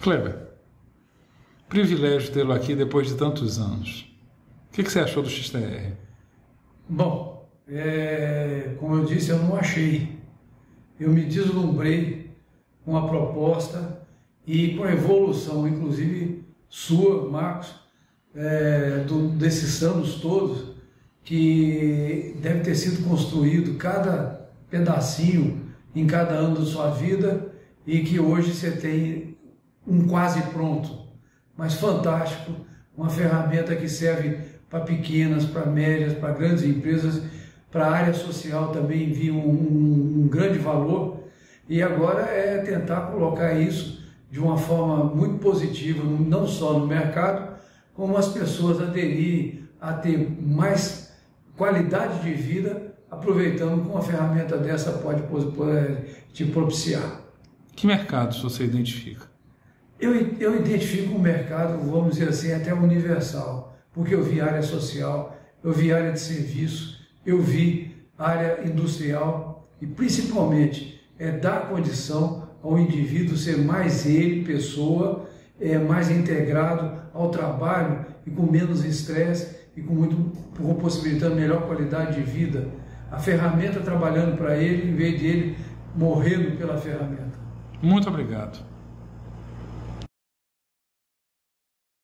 Kleber, privilégio tê-lo aqui depois de tantos anos. O que você achou do XTR? Bom, como eu disse, eu não achei. Eu me deslumbrei com a proposta e com a evolução, inclusive sua, Marcos, desses anos todos, que deve ter sido construído cada pedacinho em cada ano da sua vida e que hoje você tem um quase pronto, mas fantástico, uma ferramenta que serve para pequenas, para médias, para grandes empresas, para a área social também envia um grande valor, e agora é tentar colocar isso de uma forma muito positiva, não só no mercado, como as pessoas aderirem a ter mais qualidade de vida, aproveitando que uma ferramenta dessa pode te propiciar. Que mercados você identifica? Eu identifico um mercado, vamos dizer assim, até universal, porque eu vi área social, eu vi área de serviço, eu vi área industrial e principalmente dar condição ao indivíduo ser mais ele, pessoa, mais integrado ao trabalho e com menos estresse e possibilitando melhor qualidade de vida. A ferramenta trabalhando para ele, em vez de ele morrendo pela ferramenta. Muito obrigado.